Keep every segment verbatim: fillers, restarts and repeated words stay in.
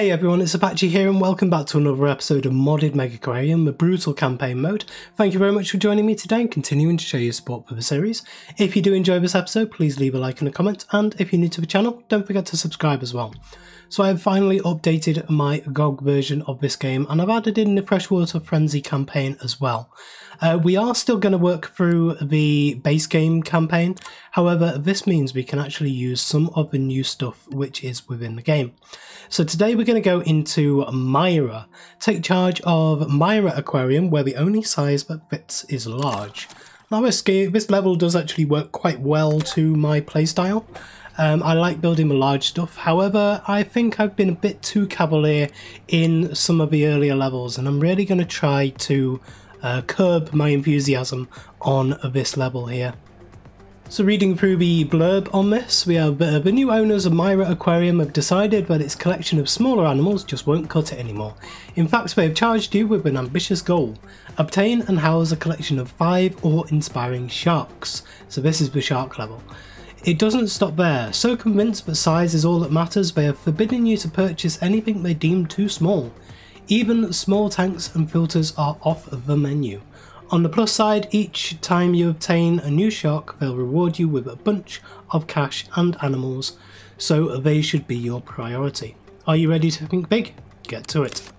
Hey everyone, it's Apache here and welcome back to another episode of Modded Megaquarium, the brutal campaign mode. Thank you very much for joining me today and continuing to show your support for the series. If you do enjoy this episode, please leave a like and a comment, and if you're new to the channel, don't forget to subscribe as well. So I have finally updated my G O G version of this game and I've added in the Freshwater Frenzy campaign as well. Uh, we are still going to work through the base game campaign, however this means we can actually use some of the new stuff which is within the game. So today we're going to go into Myra, take charge of Myra Aquarium where the only size that fits is large. Now this, game, this level does actually work quite well to my playstyle. Um, I like building the large stuff, however I think I've been a bit too cavalier in some of the earlier levels and I'm really going to try to uh, curb my enthusiasm on this level here. So reading through the blurb on this, we have uh, the new owners of Myra Aquarium have decided that its collection of smaller animals just won't cut it anymore. In fact, they have charged you with an ambitious goal. Obtain and house a collection of five awe-inspiring sharks. So this is the shark level. It doesn't stop there. So convinced that size is all that matters, they have forbidden you to purchase anything they deem too small. Even small tanks and filters are off the menu. On the plus side, each time you obtain a new shark, they'll reward you with a bunch of cash and animals, so they should be your priority. Are you ready to think big? Get to it.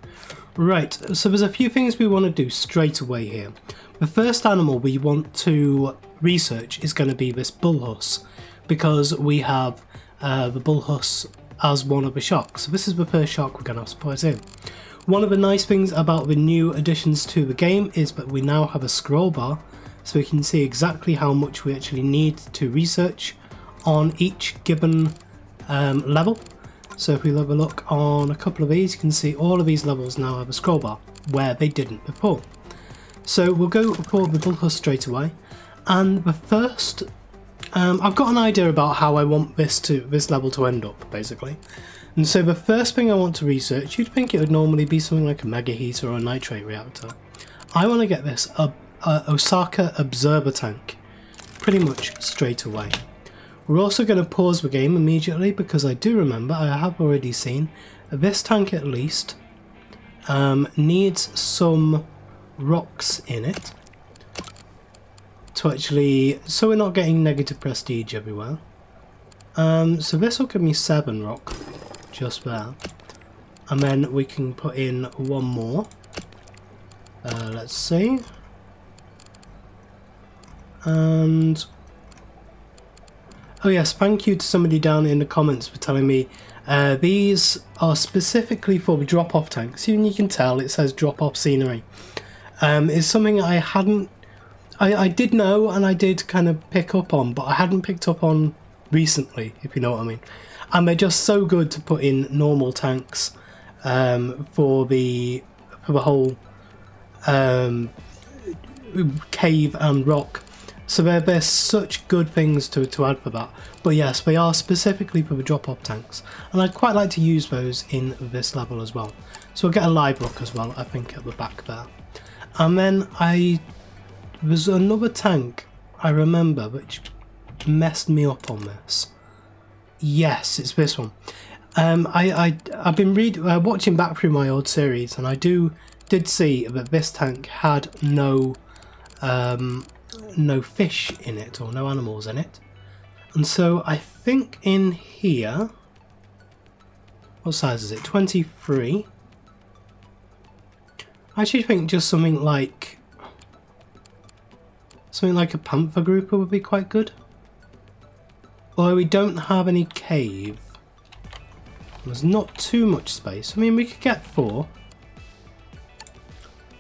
Right, so there's a few things we want to do straight away here. The first animal we want to research is going to be this bullhuss, because we have uh, the bullhuss as one of the sharks. So this is the first shark we're going to have to put in. One of the nice things about the new additions to the game is that we now have a scroll bar, so we can see exactly how much we actually need to research on each given um, level. So if we have a look on a couple of these, you can see all of these levels now have a scroll bar, where they didn't before. So we'll go for the bullhuss straight away, and the first, um, I've got an idea about how I want this to this level to end up, basically. And so the first thing I want to research, you'd think it would normally be something like a mega heater or a nitrate reactor. I want to get this a, a Osaka observer tank pretty much straight away. We're also going to pause the game immediately because I do remember, I have already seen, this tank at least um, needs some rocks in it to actually, so we're not getting negative prestige everywhere. Um, so this will give me seven rock. Just there, and then we can put in one more. Uh, let's see, and oh yes, thank you to somebody down in the comments for telling me uh, these are specifically for the drop-off tanks. Even you can tell it says drop-off scenery. Um, it's something I hadn't, I, I did know and I did kind of pick up on, but I hadn't picked up on recently, if you know what I mean. And they're just so good to put in normal tanks um, for the for the whole um, cave and rock. So they're, they're such good things to, to add for that. But yes, they are specifically for the drop-off tanks. And I'd quite like to use those in this level as well. So we'll get a live rock as well, I think, at the back there. And then I there's another tank, I remember, which messed me up on this. Yes, it's this one. Um, I, I, I've been read, uh, watching back through my old series and I do did see that this tank had no um, no fish in it or no animals in it. And so I think in here, what size is it? twenty-three. I actually think just something like, something like a panther grouper would be quite good. Although we don't have any cave, there's not too much space. I mean, we could get four.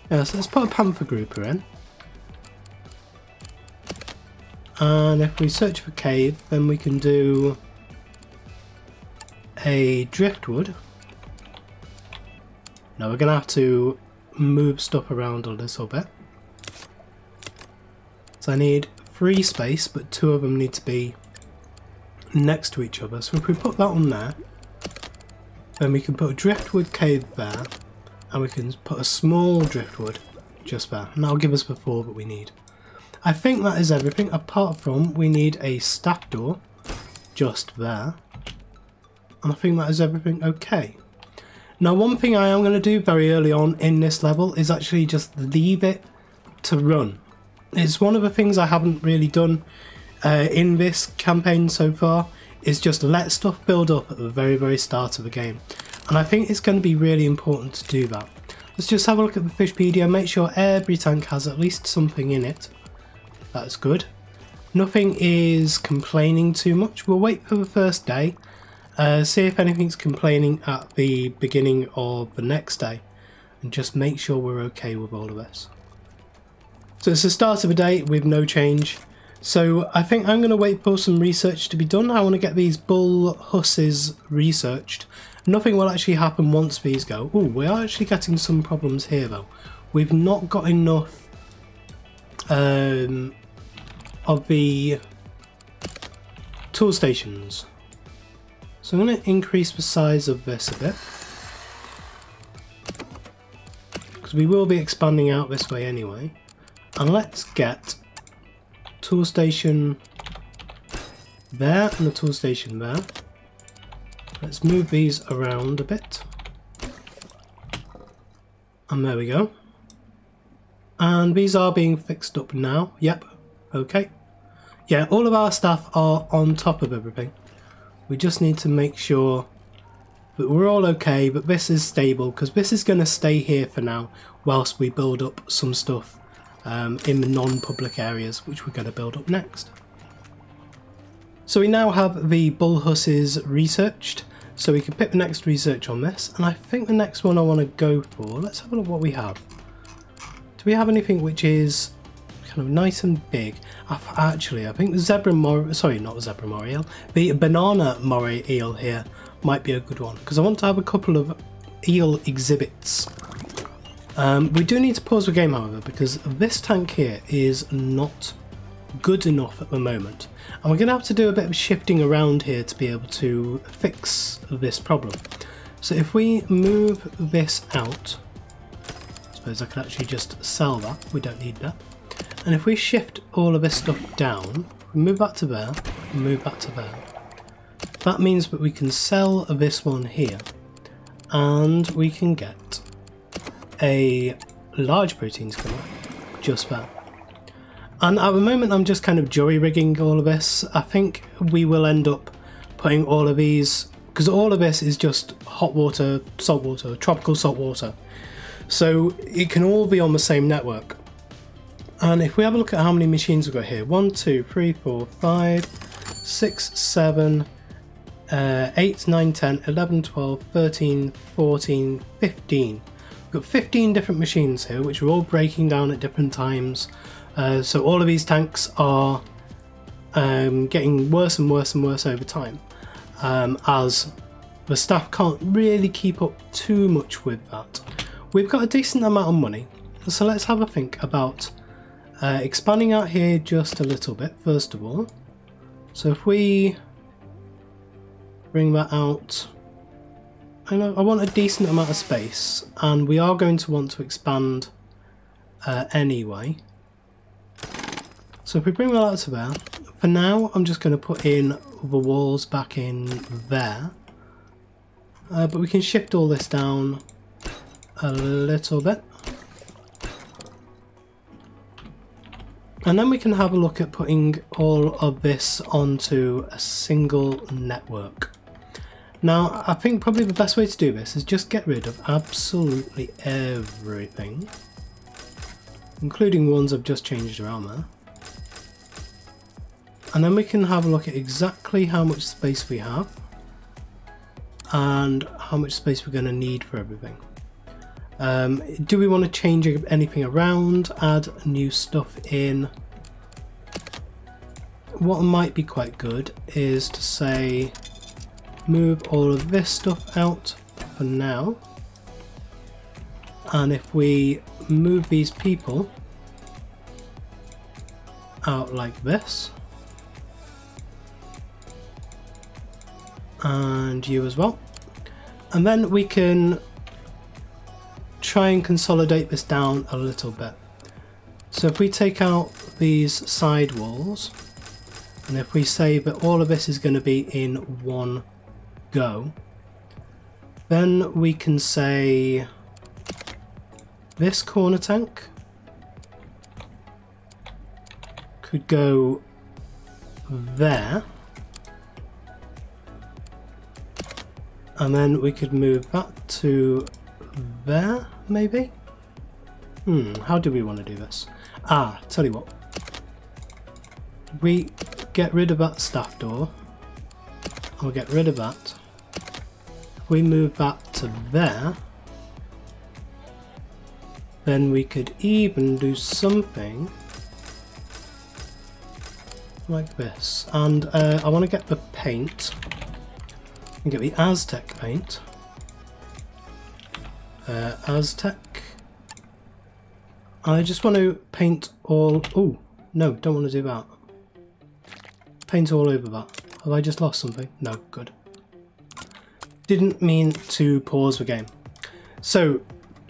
Yeah, so let's put a panther grouper in. And if we search for cave, then we can do a driftwood. Now we're going to have to move stuff around a little bit. So I need three space, but two of them need to be next to each other. So if we put that on there, then we can put a driftwood cave there, and we can put a small driftwood just there, and that'll give us the four that we need. I think that is everything, apart from we need a staff door just there, and I think that is everything. Okay, Now one thing I am going to do very early on in this level is actually just leave it to run. It's one of the things I haven't really done uh, in this campaign so far, is just let stuff build up at the very very start of the game, and I think it's going to be really important to do that. Let's just have a look at the Fishpedia, make sure every tank has at least something in it. That's good. Nothing is complaining too much. We'll wait for the first day, uh, see if anything's complaining at the beginning of the next day, and just make sure we're okay with all of this. So it's the start of the day with no change. So I think I'm going to wait for some research to be done. I want to get these bullhusses researched. Nothing will actually happen once these go. Oh, we are actually getting some problems here though. We've not got enough um, of the tool stations. So I'm going to increase the size of this a bit, because we will be expanding out this way anyway. And let's get tool station there and the tool station there. Let's move these around a bit. And there we go. And these are being fixed up now. Yep. Okay. Yeah, all of our staff are on top of everything. We just need to make sure that we're all okay, but this is stable, because this is going to stay here for now whilst we build up some stuff Um, in the non-public areas, which we're going to build up next. So we now have the bullhusses researched, so we can pick the next research on this, and I think the next one I want to go for, let's have a look what we have. Do we have anything which is kind of nice and big? Actually, I think the zebra moray, sorry not the zebra moray eel, the banana moray eel here might be a good one, because I want to have a couple of eel exhibits. Um, we do need to pause the game however, because this tank here is not good enough at the moment, and we're going to have to do a bit of shifting around here to be able to fix this problem. So if we move this out, I suppose I could actually just sell that, we don't need that. And if we shift all of this stuff down, we move that to there, move that to there, that means that we can sell this one here, and we can get a large protein score just that. And at the moment I'm just kind of jury rigging all of this. I think we will end up putting all of these, because all of this is just hot water, salt water, tropical salt water, so it can all be on the same network. And if we have a look at how many machines we've got here, one two three four five six seven uh, eight nine ten eleven twelve thirteen fourteen fifteen. We've got fifteen different machines here, which are all breaking down at different times. Uh, so all of these tanks are um, getting worse and worse and worse over time, um, as the staff can't really keep up too much with that. We've got a decent amount of money, so let's have a think about uh, expanding out here just a little bit first of all. So if we bring that out, I want a decent amount of space, and we are going to want to expand uh, anyway. So if we bring that out to there, for now I'm just going to put in the walls back in there, uh, but we can shift all this down a little bit, and then we can have a look at putting all of this onto a single network. Now, I think probably the best way to do this is just get rid of absolutely everything, including ones I've just changed around there. And then we can have a look at exactly how much space we have and how much space we're going to need for everything. Um, do we want to change anything around, add new stuff in? What might be quite good is to say, move all of this stuff out for now, and if we move these people out like this, and you as well, and then we can try and consolidate this down a little bit. So if we take out these side walls, and if we say that all of this is going to be in one go, Then we can say this corner tank could go there, and then we could move that to there, maybe? Hmm, how do we want to do this? Ah, tell you what. We get rid of that staff door. I'll get rid of that. We move that to there. Then we could even do something like this. And uh, I want to get the paint. And get the Aztec paint. Uh, Aztec. I just want to paint all... Oh, no, don't want to do that. Paint all over that. Have I just lost something? No, good. Didn't mean to pause the game. So,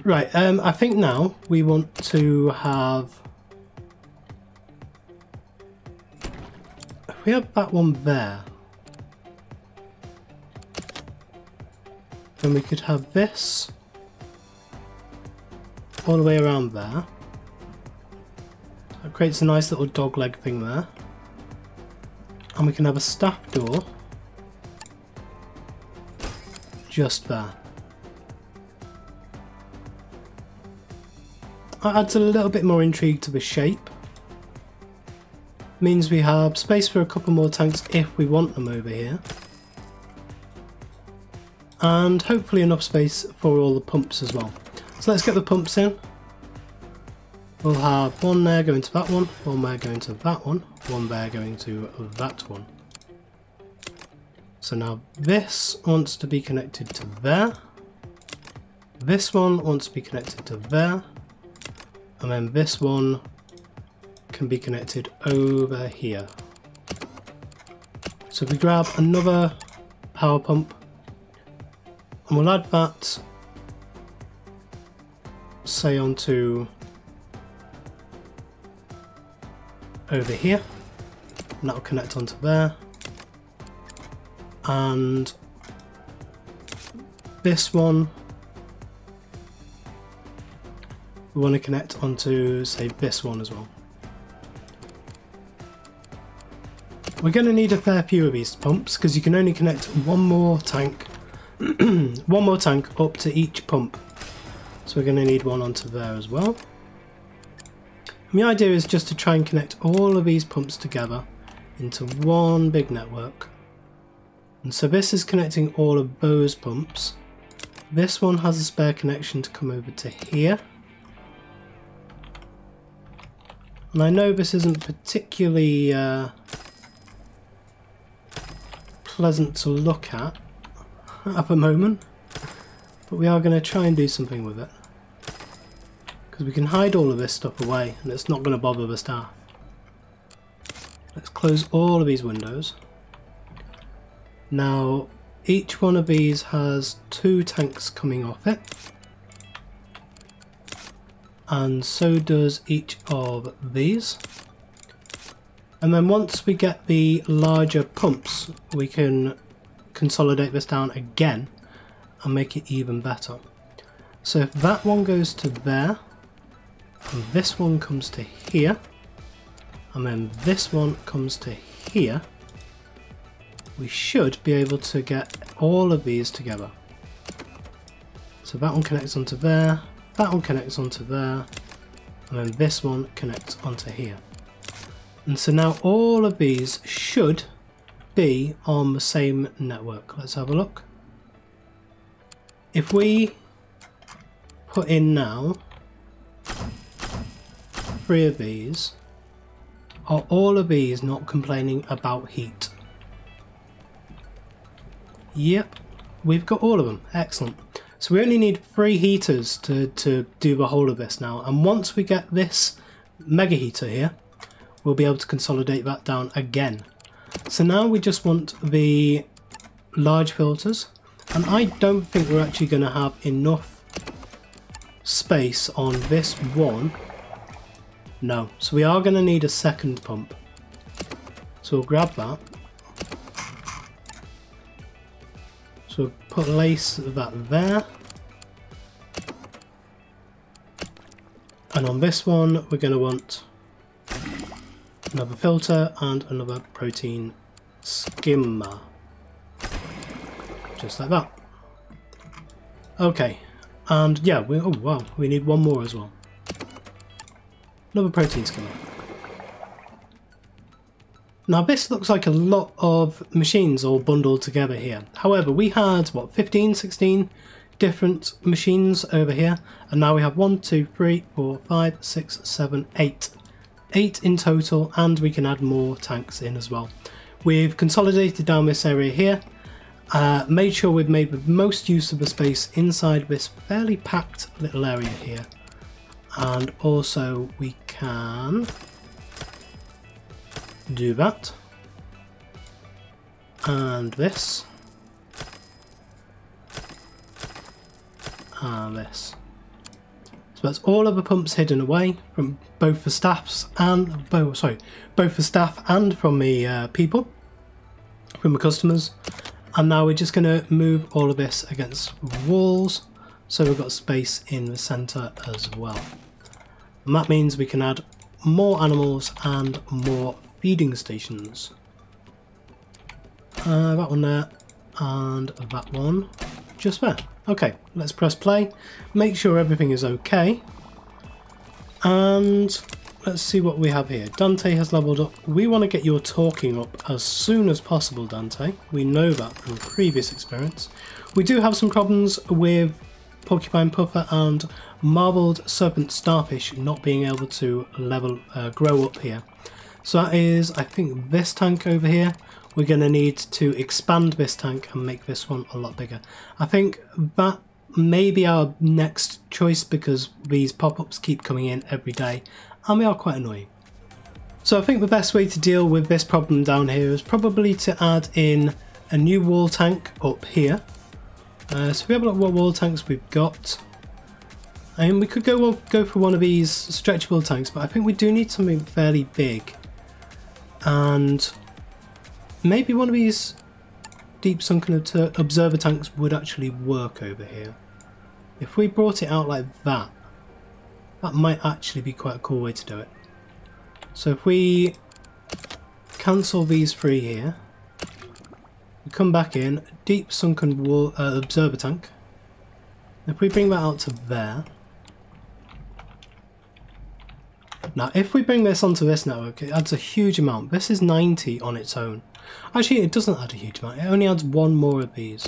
right, um, I think now we want to have... We have that one there. Then we could have this all the way around there. That creates a nice little dog leg thing there. And we can have a staff door just there. That adds a little bit more intrigue to the shape. Means we have space for a couple more tanks if we want them over here. And hopefully enough space for all the pumps as well. So let's get the pumps in. We'll have one there going to that one, one there going to that one, one there going to that one. So now this wants to be connected to there. This one wants to be connected to there. And then this one can be connected over here. So if we grab another power pump, and we'll add that, say, onto over here, and that'll connect onto there. And this one, we want to connect onto, say, this one as well. We're going to need a fair few of these pumps, because you can only connect one more tank one more tank up to each pump, so we're going to need one onto there as well. And the idea is just to try and connect all of these pumps together into one big network. And so this is connecting all of those pumps. This one has a spare connection to come over to here. And I know this isn't particularly uh, pleasant to look at at the moment, but we are going to try and do something with it, because we can hide all of this stuff away and it's not going to bother the staff. Let's close all of these windows. Now each one of these has two tanks coming off it, and so does each of these. And then once we get the larger pumps, we can consolidate this down again and make it even better. So if that one goes to there, and this one comes to here, and then this one comes to here, we should be able to get all of these together. So that one connects onto there, that one connects onto there, and then this one connects onto here. And so now all of these should be on the same network. Let's have a look. If we put in now three of these, are all of these not complaining about heat? Yep, we've got all of them. Excellent. So we only need three heaters to, to do the whole of this now. And once we get this mega heater here, we'll be able to consolidate that down again. So now we just want the large filters, and I don't think we're actually going to have enough space on this one. No, so we are going to need a second pump. So we'll grab that. So place that there. And on this one, we're going to want another filter and another protein skimmer. Just like that. Okay. And yeah, we, oh wow, we need one more as well. Another protein skimmer. Now this looks like a lot of machines all bundled together here. However, we had, what, fifteen, sixteen different machines over here. And now we have one, two, three, four, five, six, seven, eight. eight in total, and we can add more tanks in as well. We've consolidated down this area here. Uh, made sure we've made the most use of the space inside this fairly packed little area here. And also we can do that. And this. And this. So that's all of the pumps hidden away from both the staffs and both, sorry, both the staff and from the uh, people, from the customers. And now we're just going to move all of this against walls, so we've got space in the centre as well. And that means we can add more animals and more feeding stations. Uh, that one there, and that one just there. Okay, let's press play, make sure everything is okay. And let's see what we have here. Dante has leveled up. We want to get your talking up as soon as possible, Dante. We know that from previous experience. We do have some problems with Porcupine Puffer and Marbled Serpent Starfish not being able to level, uh, grow up here. So that is, I think, this tank over here. We're going to need to expand this tank and make this one a lot bigger. I think that may be our next choice because these pop-ups keep coming in every day. And they are quite annoying. So I think the best way to deal with this problem down here is probably to add in a new wall tank up here. Uh, so we have a look at what wall tanks we've got. And we could go, go for one of these stretchable tanks, but I think we do need something fairly big. And maybe one of these deep sunken observer tanks would actually work over here. If we brought it out like that, that might actually be quite a cool way to do it. So if we cancel these three here, we come back in, deep sunken wall, uh, observer tank. If we bring that out to there. Now if we bring this onto this network, it adds a huge amount. This is ninety on its own. Actually it doesn't add a huge amount, it only adds one more of these.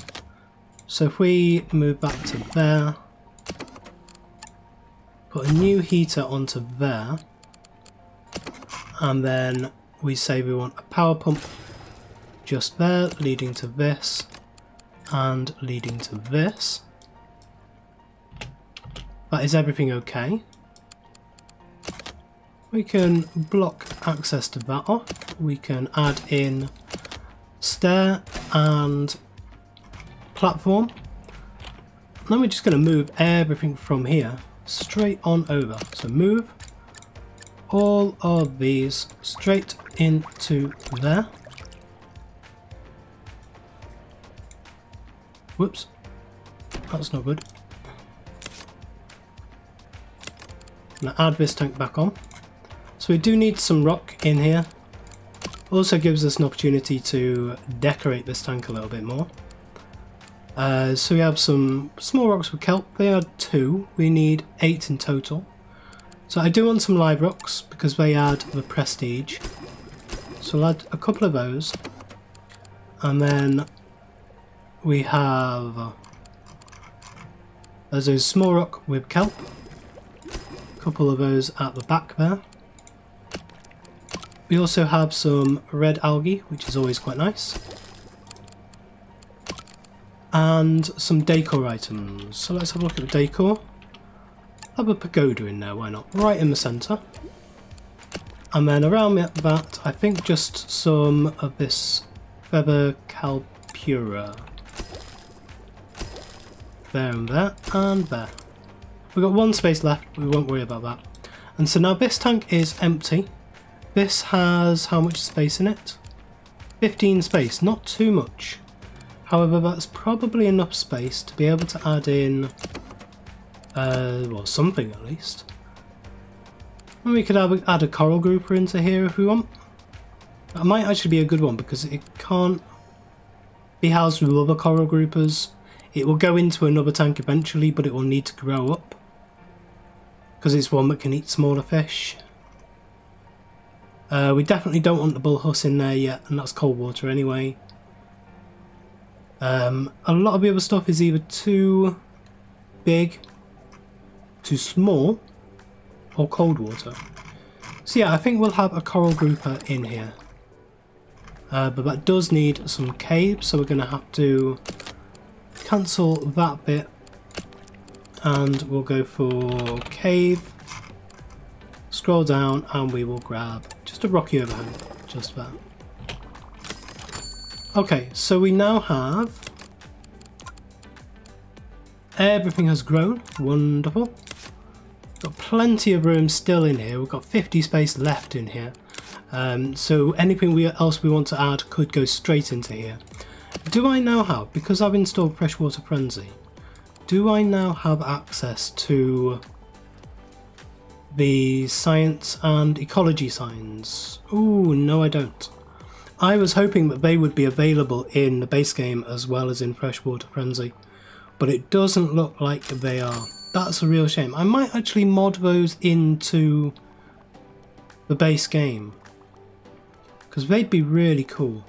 So if we move back to there, put a new heater onto there, and then we say we want a power pump just there, leading to this and leading to this. That is everything okay. We can block access to that off. We can add in stair and platform. And then we're just going to move everything from here straight on over. So move all of these straight into there. Whoops, that's not good. Now add this tank back on. So we do need some rock in here. Also gives us an opportunity to decorate this tank a little bit more. Uh, so we have some small rocks with kelp. They are two. We need eight in total. So I do want some live rocks because they add the prestige. So I'll add a couple of those. And then we have there's a small rock with kelp. A couple of those at the back there. We also have some red algae, which is always quite nice. And some decor items. So let's have a look at the decor. Have a pagoda in there, why not? Right in the centre. And then around that, I think just some of this feather calpura. There and there, and there. We've got one space left, we won't worry about that. And so now this tank is empty. This has how much space in it? fifteen space, not too much. However, that's probably enough space to be able to add in, uh, well, something at least. And we could add a coral grouper into here if we want. That might actually be a good one because it can't be housed with other coral groupers. It will go into another tank eventually, but it will need to grow up because it's one that can eat smaller fish. Uh, we definitely don't want the bullhuss in there yet, and that's cold water anyway. Um, a lot of the other stuff is either too big, too small, or cold water. So yeah, I think we'll have a coral grouper in here. Uh, but that does need some caves, so we're going to have to cancel that bit. And we'll go for cave, scroll down, and we will grab just a rocky overhang, just that. Okay, so we now have... everything has grown, wonderful. Got plenty of room still in here, we've got fifty space left in here. Um, so anything we, else we want to add could go straight into here. Do I now have, because I've installed Freshwater Frenzy, do I now have access to the science and ecology signs? Ooh, no I don't. I was hoping that they would be available in the base game as well as in Freshwater Frenzy, but it doesn't look like they are. That's a real shame. I might actually mod those into the base game, because they'd be really cool.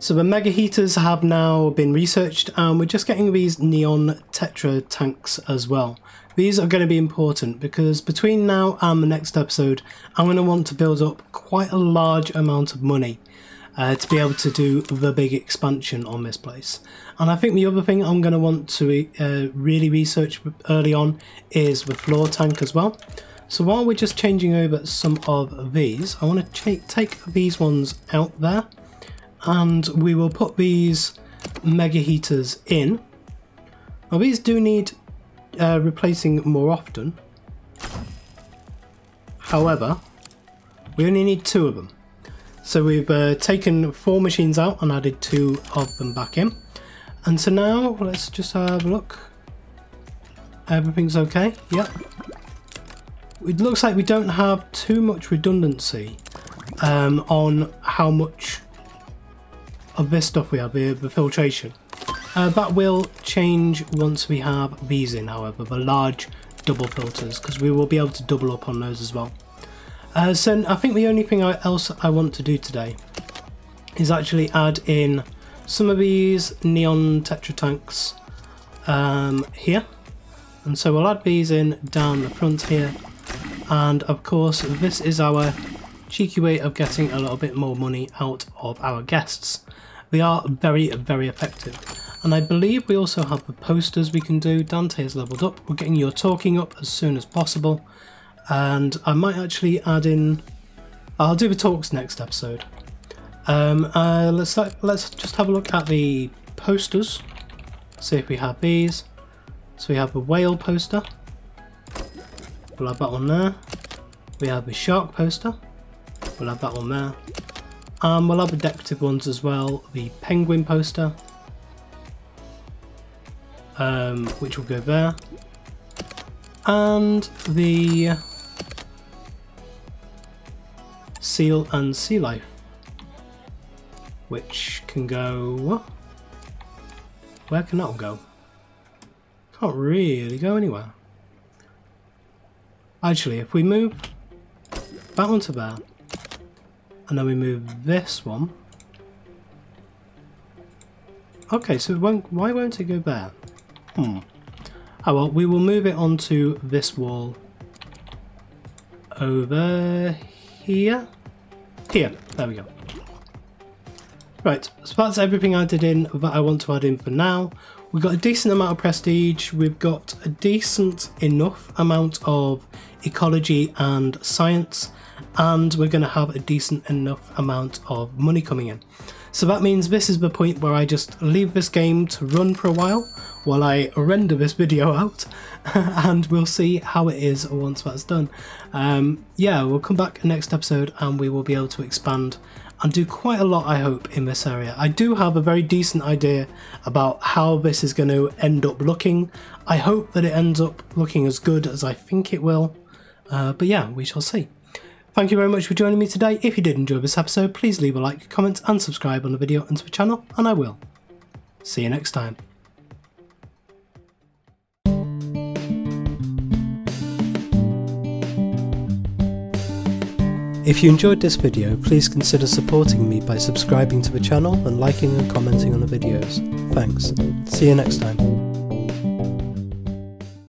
So the mega heaters have now been researched, and we're just getting these neon tetra tanks as well. These are going to be important because between now and the next episode, I'm going to want to build up quite a large amount of money uh, to be able to do the big expansion on this place. And I think the other thing I'm going to want to uh, really research early on is the floor tank as well. So while we're just changing over some of these, I want to take these ones out there, and we will put these mega heaters in. Now these do need uh, replacing more often, however we only need two of them. So we've uh, taken four machines out and added two of them back in. And so now let's just have a look. Everything's okay. Yep. It looks like we don't have too much redundancy um, on how much of this stuff we have, the, the filtration. Uh, that will change once we have these in, however, the large double filters, because we will be able to double up on those as well. Uh, so I think the only thing I, else I want to do today is actually add in some of these neon tetra tanks um, here. And so we'll add these in down the front here. And of course, this is our cheeky way of getting a little bit more money out of our guests. They are very, very effective. And I believe we also have the posters we can do. Dante is leveled up. We're getting your talking up as soon as possible. And I might actually add in, I'll do the talks next episode. Um, uh, let's, let's just have a look at the posters, see if we have these. So we have the whale poster, we'll have that one there. We have the shark poster, we'll have that one there. And we'll have the decorative ones as well, the penguin poster, um, which will go there. And the seal and sea life, which can go, where can that all go? Can't really go anywhere. Actually, if we move that one to there, and then we move this one, okay, so it won't, why won't it go there? Hmm. Oh well, we will move it onto this wall over here, here, there we go. Right, so that's everything I did in that I want to add in for now. We've got a decent amount of prestige, we've got a decent enough amount of ecology and science, and we're going to have a decent enough amount of money coming in. So that means this is the point where I just leave this game to run for a while, while I render this video out, and we'll see how it is once that's done. Um, yeah, we'll come back next episode and we will be able to expand and do quite a lot, I hope, in this area. I do have a very decent idea about how this is going to end up looking. I hope that it ends up looking as good as I think it will, uh, but yeah, we shall see. Thank you very much for joining me today. If you did enjoy this episode, please leave a like, comment and subscribe on the video and to the channel, and I will see you next time. If you enjoyed this video, please consider supporting me by subscribing to the channel and liking and commenting on the videos. Thanks. See you next time.